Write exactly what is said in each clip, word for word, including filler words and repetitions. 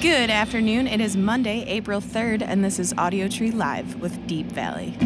Good afternoon. It is Monday, April third, and this is Audiotree Live with Deap Vally.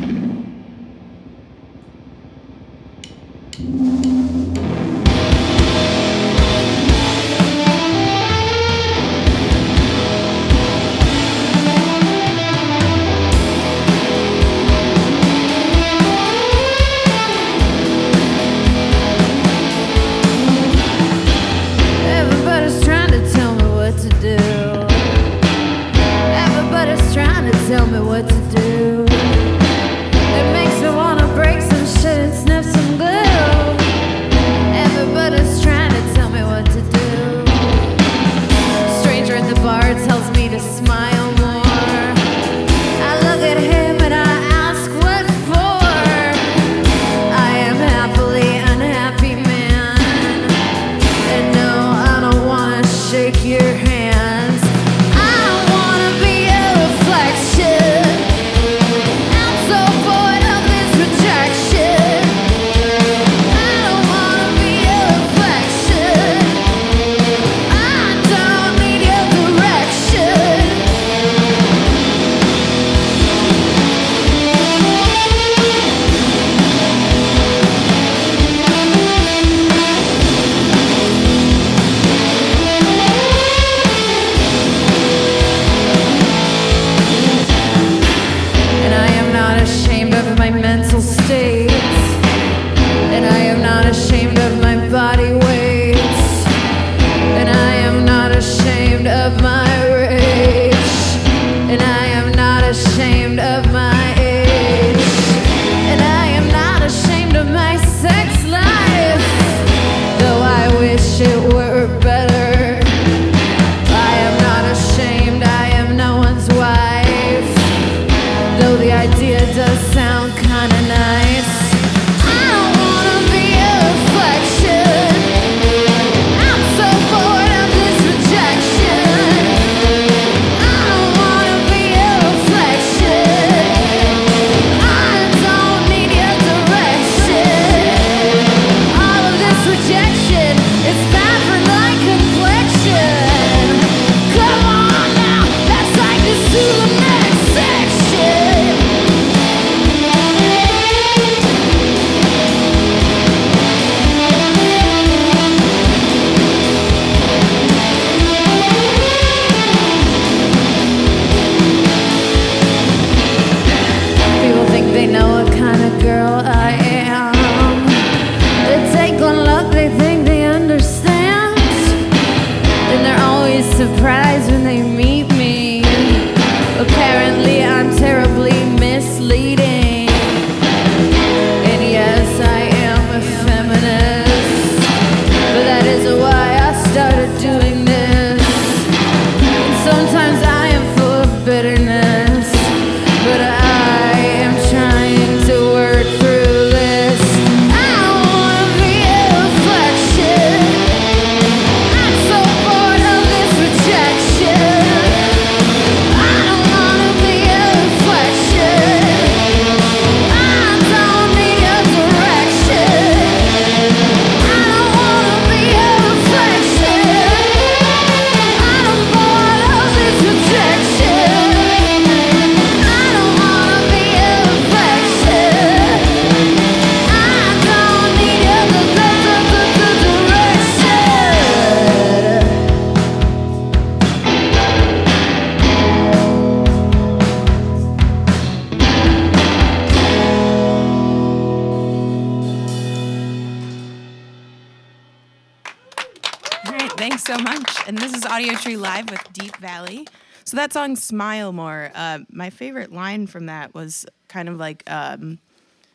That song, Smile More, uh, my favorite line from that was kind of like, um,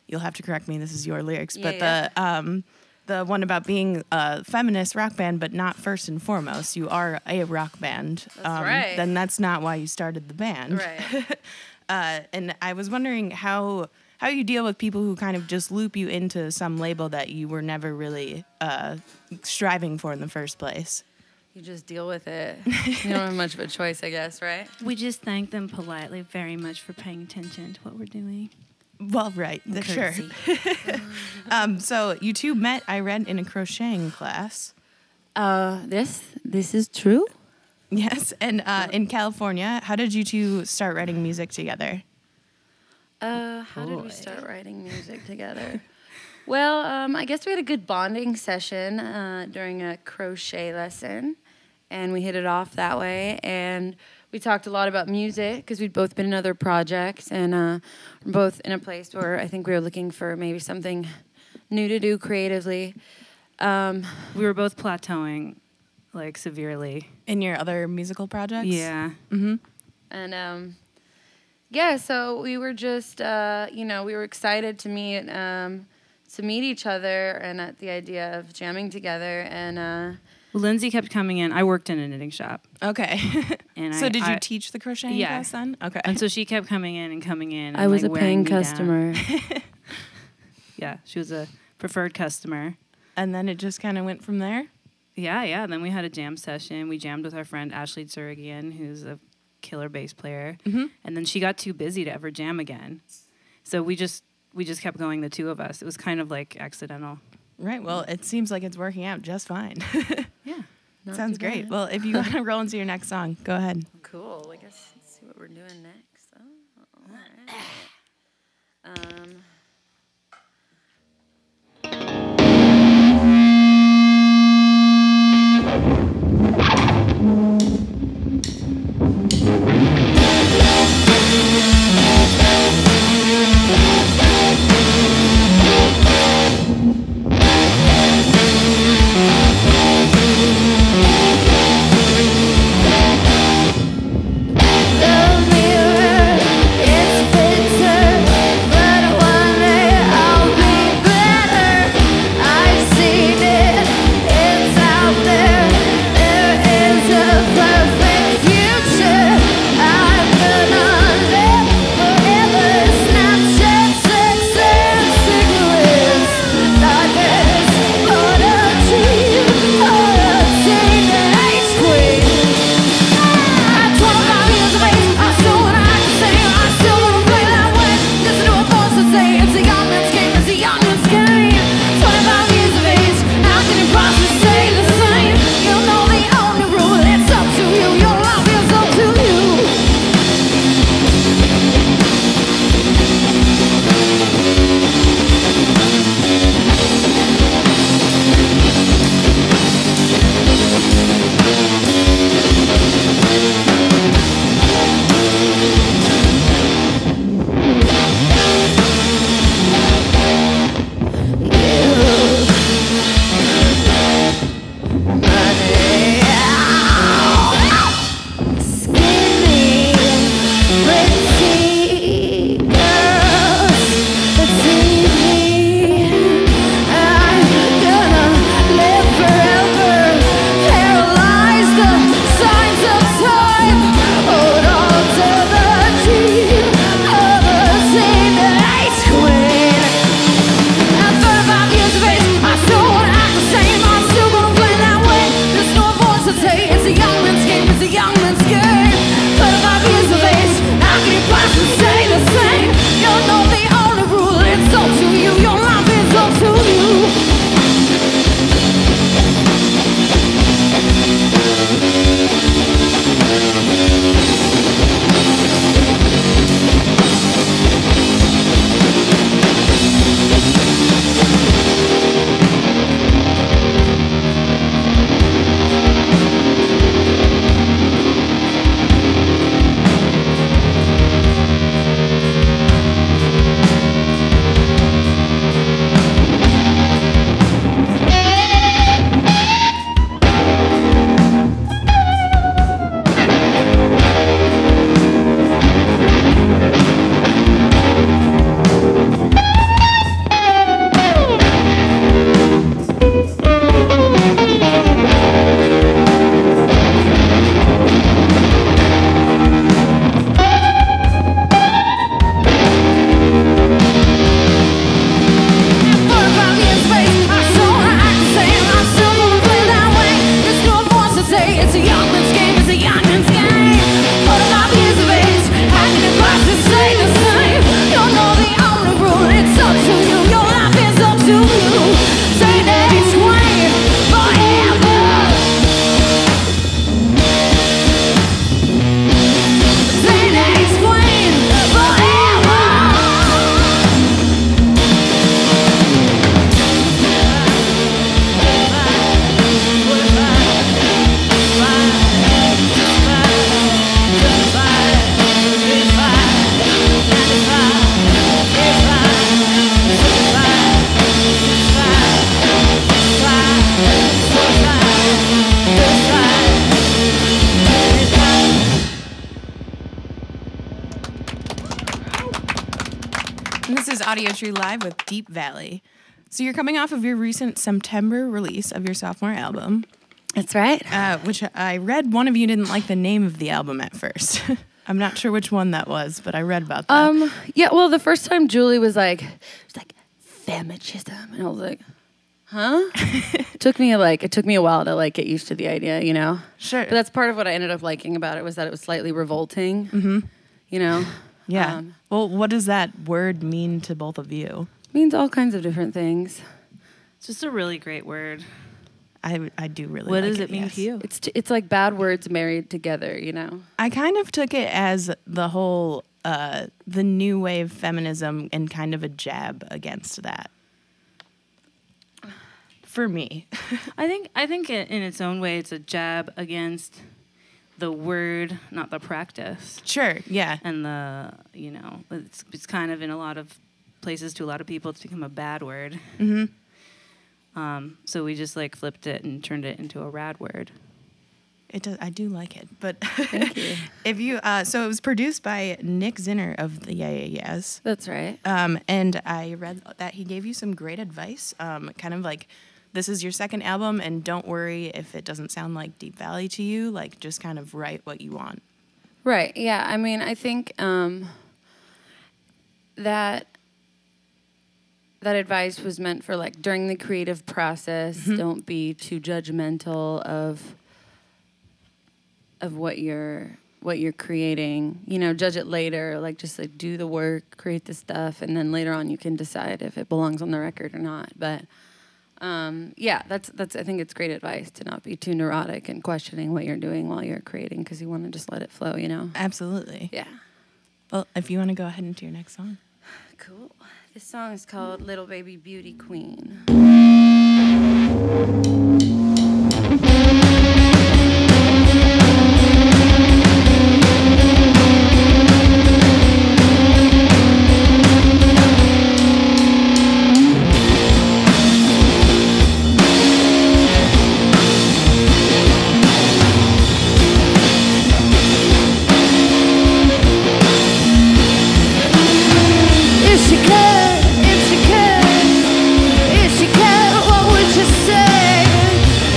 you'll have to correct me, this is your lyrics, yeah, but yeah. the um, the one about being a feminist rock band, but not first and foremost. You are a rock band. That's um, right. Then that's not why you started the band. Right. uh, and I was wondering how, how you deal with people who kind of just loop you into some label that you were never really uh, striving for in the first place. You just deal with it. You don't have much of a choice, I guess, right? We just thank them politely very much for paying attention to what we're doing. Well, right. The, sure. um, so you two met, I read, in a crocheting class. Uh, this, this is true. Yes, and uh, in California, how did you two start writing music together? Uh, how Boy. did we start writing music together? Well, um, I guess we had a good bonding session uh, during a crochet lesson, and we hit it off that way. And we talked a lot about music because we'd both been in other projects, and uh, we're both in a place where I think we were looking for maybe something new to do creatively. Um, we were both plateauing. Like, severely. In your other musical projects? Yeah. Mm-hmm. And, um, yeah, so we were just, uh, you know, we were excited to meet, um, to meet each other and at the idea of jamming together. And uh, well, Lindsay kept coming in. I worked in a knitting shop. Okay. And so I, did you I, teach the crocheting yeah. class then? Okay. And so she kept coming in and coming in. And I was like, a paying customer. Yeah, she was a preferred customer. And then it just kind of went from there? Yeah, yeah. Then we had a jam session. We jammed with our friend Ashley Tsurigian, who's a killer bass player. Mm-hmm. And then she got too busy to ever jam again. So we just we just kept going, the two of us. It was kind of like accidental. Right. Well, it seems like it's working out just fine. Yeah. Sounds great. Well, if you want to roll into your next song, go ahead. Cool. I guess let's see what we're doing next. Oh, all right. Um... is Audiotree Live with Deap Vally. So you're coming off of your recent September release of your sophomore album. That's right. Uh, which I read one of you didn't like the name of the album at first. I'm not sure which one that was, but I read about that. Um, yeah, well, the first time Julie was like, she's like, Femejism. And I was like, huh? it took me like it took me a while to like get used to the idea, you know. Sure. But that's part of what I ended up liking about it was that it was slightly revolting. Mm-hmm. You know. Yeah. Um, well, what does that word mean to both of you? It means all kinds of different things. It's just a really great word. I, I do really what like it. What does it mean yes. to you? It's, t it's like bad words married together, you know? I kind of took it as the whole, uh, the new wave feminism and kind of a jab against that. For me. I think, I think it, in its own way, it's a jab against the word, not the practice. Sure, yeah. And the, you know, it's, it's kind of in a lot of places to a lot of people, it's become a bad word. Mm-hmm. Um, so we just like flipped it and turned it into a rad word. It does. I do like it, but thank you. If you uh, so it was produced by Nick Zinner of the Yeah Yeah Yeahs. That's right. Um, and I read that he gave you some great advice. Um, kind of like, this is your second album, and don't worry if it doesn't sound like Deap Vally to you. Like, just kind of write what you want. Right. Yeah. I mean, I think um, that. That advice was meant for, like, during the creative process, mm-hmm. don't be too judgmental of of what you're what you're creating. You know, judge it later. Like, just, like, do the work, create the stuff, and then later on you can decide if it belongs on the record or not. But, um, yeah, that's, that's I think it's great advice to not be too neurotic and questioning what you're doing while you're creating because you want to just let it flow, you know? Absolutely. Yeah. Well, if you want to go ahead and do your next song. Cool. This song is called Little Baby Beauty Queen. If she could, if she could, what would you say?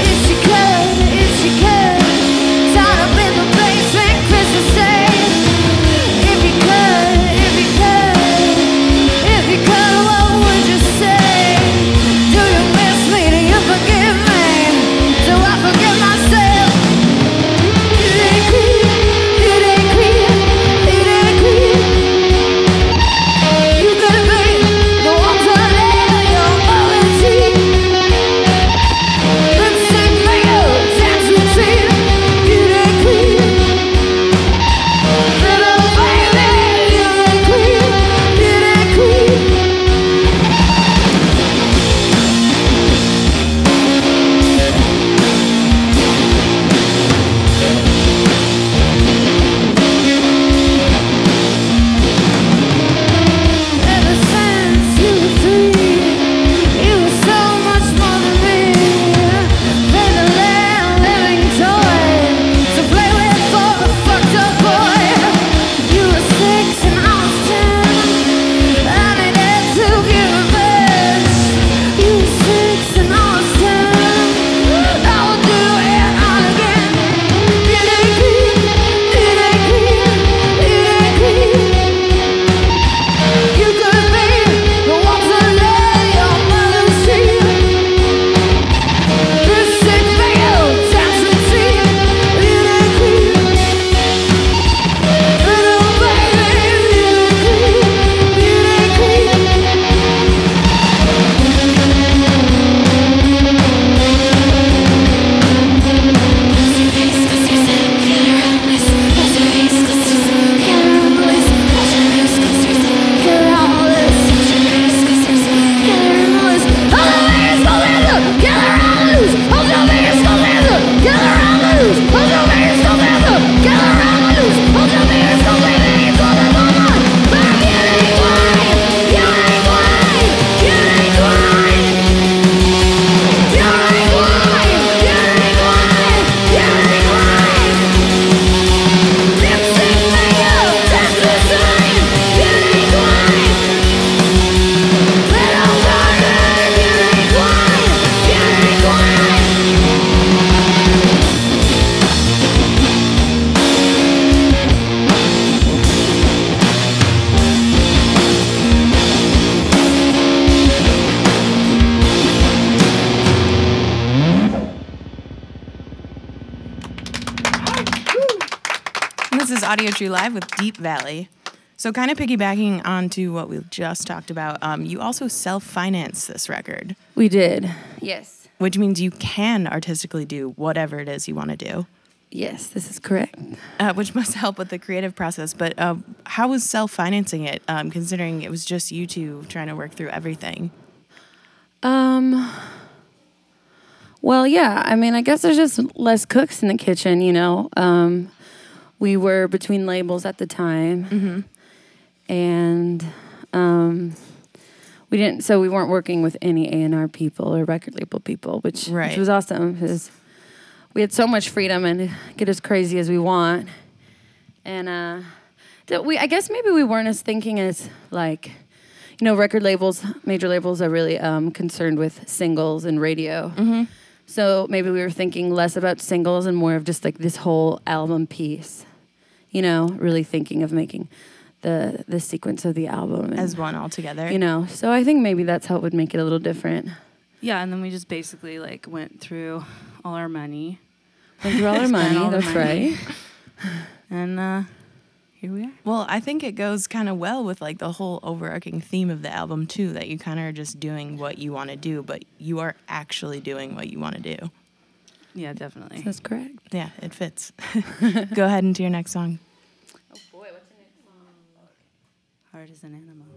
And this is Audiotree Live with Deap Vally. So kind of piggybacking onto what we just talked about, um, you also self-financed this record. We did, yes. Which means you can artistically do whatever it is you want to do. Yes, this is correct. Uh, which must help with the creative process. But uh, how was self-financing it, um, considering it was just you two trying to work through everything? Um... Well, yeah, I mean, I guess there's just less cooks in the kitchen, you know. Um, we were between labels at the time, mm-hmm. and um, we didn't, so we weren't working with any A and R people or record label people, which, right. which was awesome because we had so much freedom and get as crazy as we want. And uh, we, I guess maybe we weren't as thinking as, like, you know, record labels, major labels are really um, concerned with singles and radio. Mm-hmm. So maybe we were thinking less about singles and more of just like this whole album piece, you know, really thinking of making the the sequence of the album. And, as one altogether. You know, so I think maybe that's how it would make it a little different. Yeah, and then we just basically like went through all our money. Went through all our money, all that's money. Right. And uh, here we are. Well, I think it goes kind of well with like the whole overarching theme of the album too, that you kind of are just doing what you want to do, but you are actually doing what you want to do. Yeah, definitely. That's correct. Yeah, it fits. Go ahead and do your next song. Oh boy, what's the next song? Heart is an Animal.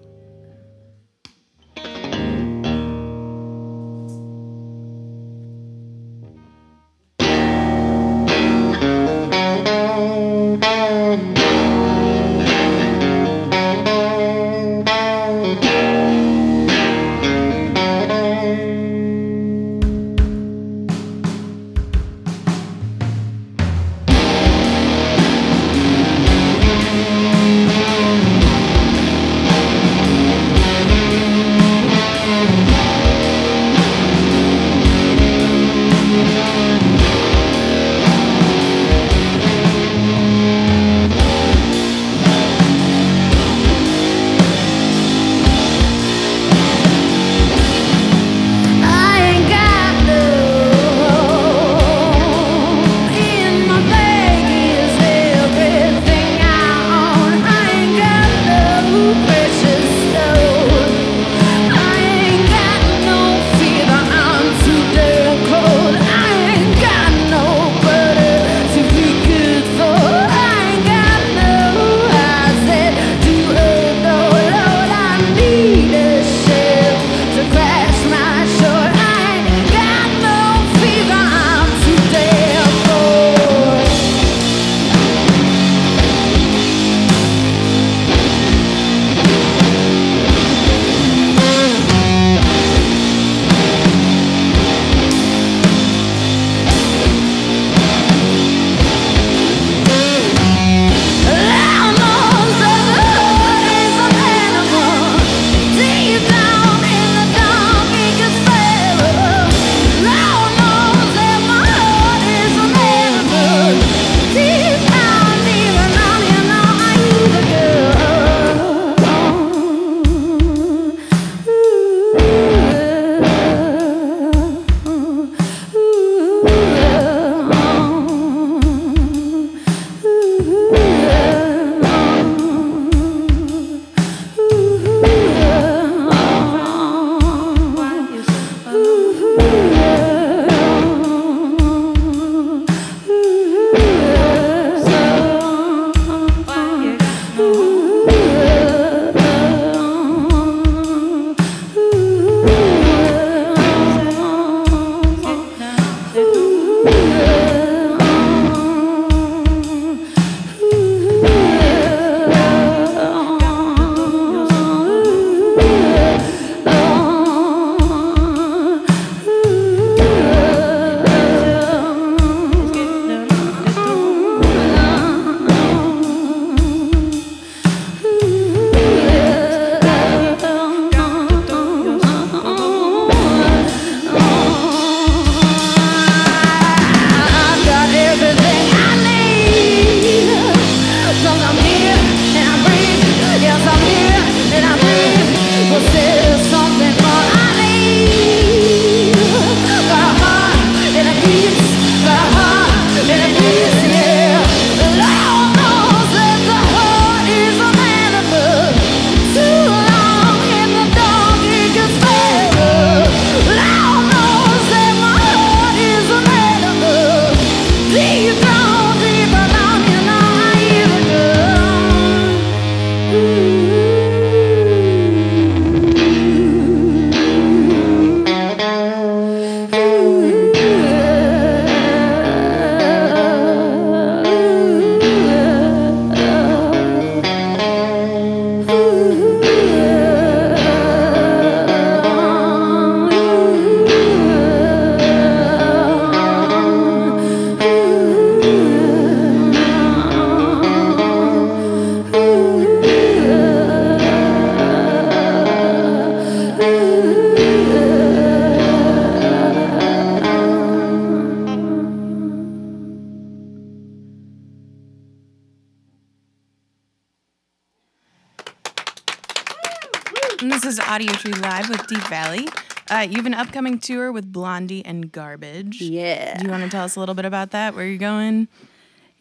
And this is Audiotree Live with Deap Vally. Uh, you have an upcoming tour with Blondie and Garbage. Yeah. Do you want to tell us a little bit about that? Where you're going?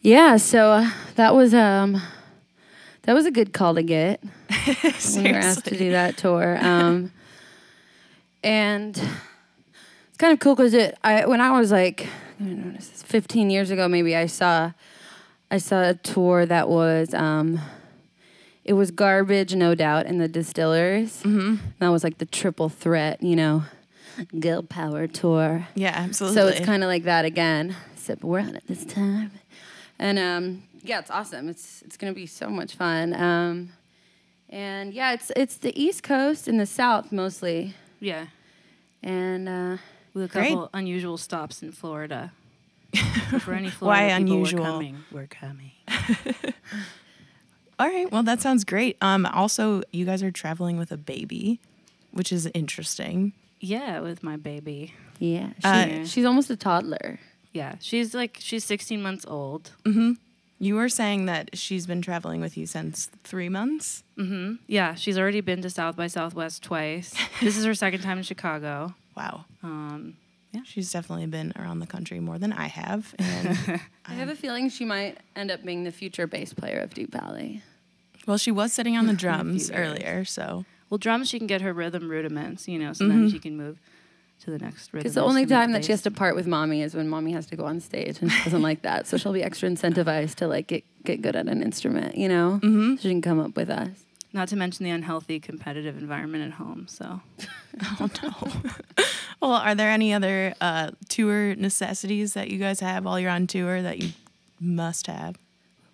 Yeah. So uh, that was um, that was a good call to get. Seriously. We were asked to do that tour, um, and it's kind of cool because it. I when I was like, I don't know, fifteen years ago, maybe I saw, I saw a tour that was. Um, It was Garbage, No Doubt, and The Distillers. Mm-hmm. That was like the triple threat, you know, girl power tour. Yeah, absolutely. So it's kind of like that again, except we're on it this time. And um, yeah, it's awesome. It's it's gonna be so much fun. Um, and yeah, it's it's the East Coast and the South mostly. Yeah. And uh, we had a couple great. unusual stops in Florida. For any Florida Why people unusual? We're coming. We're coming. All right. Well, that sounds great. Um, also, you guys are traveling with a baby, which is interesting. Yeah, with my baby. Yeah. She, uh, she's almost a toddler. Yeah. She's like, she's sixteen months old. Mm-hmm. You were saying that she's been traveling with you since three months? Mm-hmm. Yeah. She's already been to South by Southwest twice. This is her second time in Chicago. Wow. Um, yeah. She's definitely been around the country more than I have. And I have a feeling she might end up being the future bass player of Deap Vally. Well, she was sitting on the drums earlier, so. Well, drums, she can get her rhythm rudiments, you know, so mm-hmm. then she can move to the next rhythm. Because the only time that she has to part with mommy is when mommy has to go on stage, and she doesn't like that. So she'll be extra incentivized to, like, get, get good at an instrument, you know? Mm-hmm. So she can come up with us. Not to mention the unhealthy competitive environment at home, so. Oh, no. Well, are there any other uh, tour necessities that you guys have while you're on tour that you must have?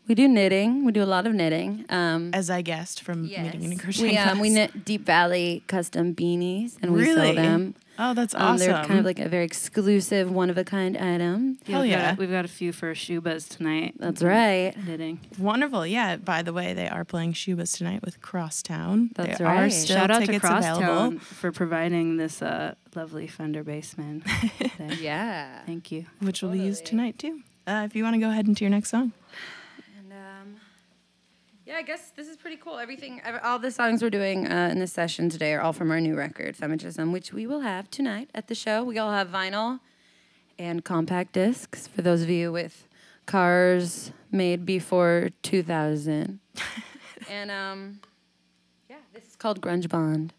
We do knitting. We do a lot of knitting. Um, As I guessed from yes. knitting and crocheting we, um, class. We knit Deap Vally custom beanies, and really? we sell them. Oh, that's um, awesome. They're kind of like a very exclusive, one-of-a-kind item. Yeah, Hell yeah. Got, we've got a few for Shuba's tonight. That's right. Knitting. Wonderful. Yeah, by the way, they are playing Shuba's tonight with Crosstown. That's there right. Are still Shout out to Crosstown available. for providing this uh, lovely Fender Bassman. Yeah. Thank you. Which totally. will be used tonight, too. Uh, if you want to go ahead into your next song. Yeah, I guess this is pretty cool. Everything, all the songs we're doing uh, in this session today are all from our new record, Femejism, which we will have tonight at the show. We all have vinyl and compact discs for those of you with cars made before two thousand. And um, yeah, this is called Grunge Bond.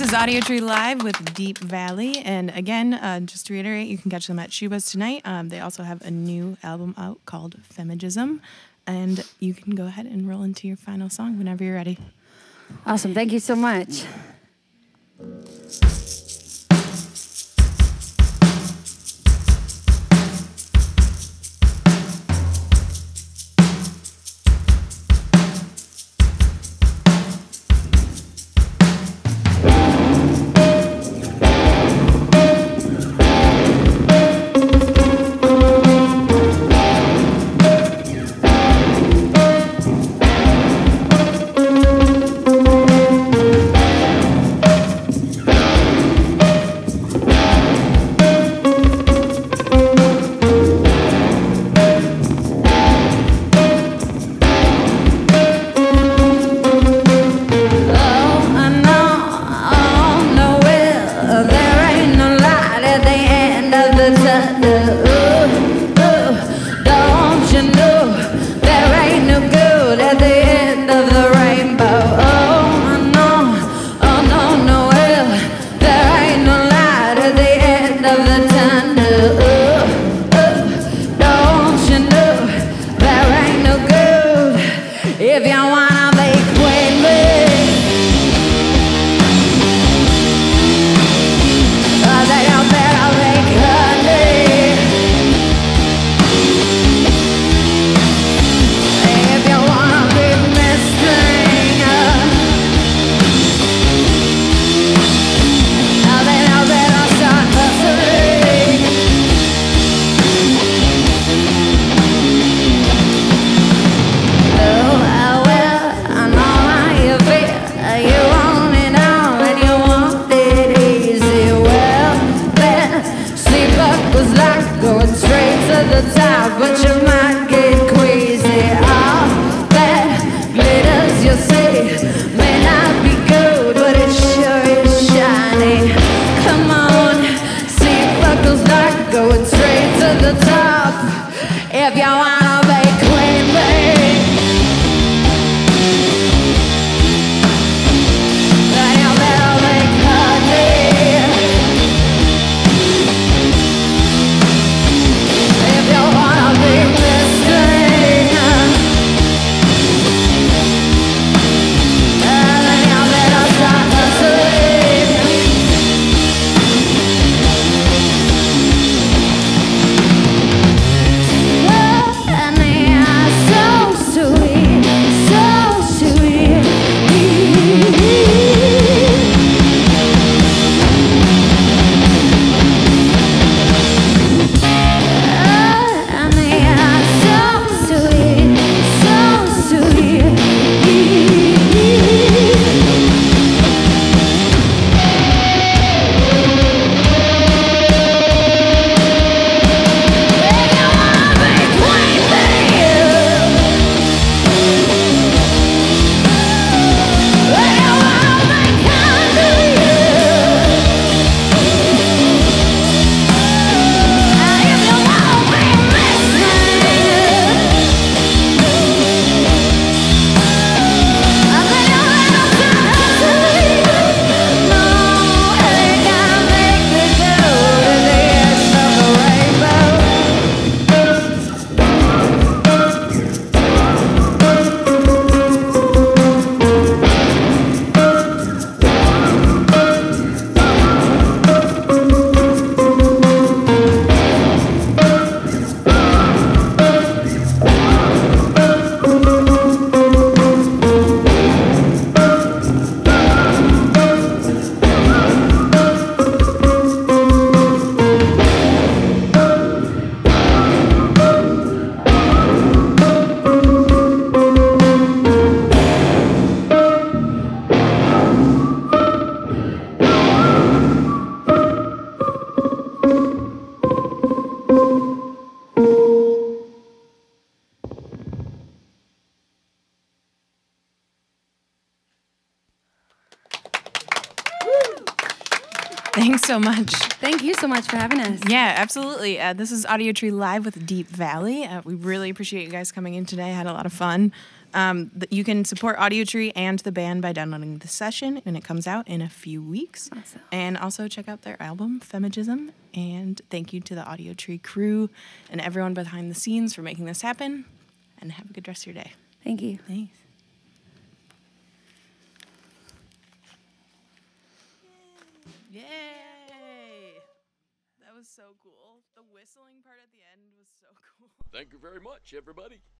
This is Audiotree Live with Deap Vally. And again, uh, just to reiterate, you can catch them at Shuba's tonight. Um, they also have a new album out called Femejism. And you can go ahead and roll into your final song whenever you're ready. Awesome. Thank you so much. Well, Thanks so much. Thank you so much for having us. Yeah, absolutely. Uh, this is Audiotree Live with Deap Vally. Uh, we really appreciate you guys coming in today. I had a lot of fun. Um, you can support Audiotree and the band by downloading the session, and it comes out in a few weeks. Awesome. And also check out their album, Femejism. And thank you to the Audiotree crew and everyone behind the scenes for making this happen. And have a good rest of your day. Thank you. Thanks. Yay! That was so cool. The whistling part at the end was so cool. Thank you very much, everybody.